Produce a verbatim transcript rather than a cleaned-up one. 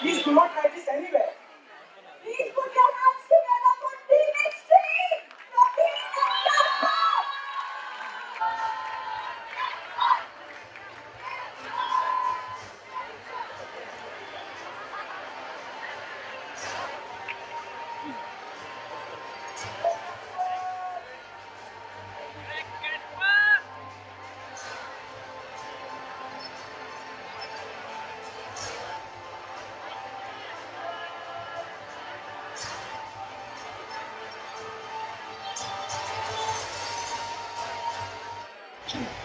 Please do not hide this anywhere. Please put your hands together for Team Extreme! For Team Thank you.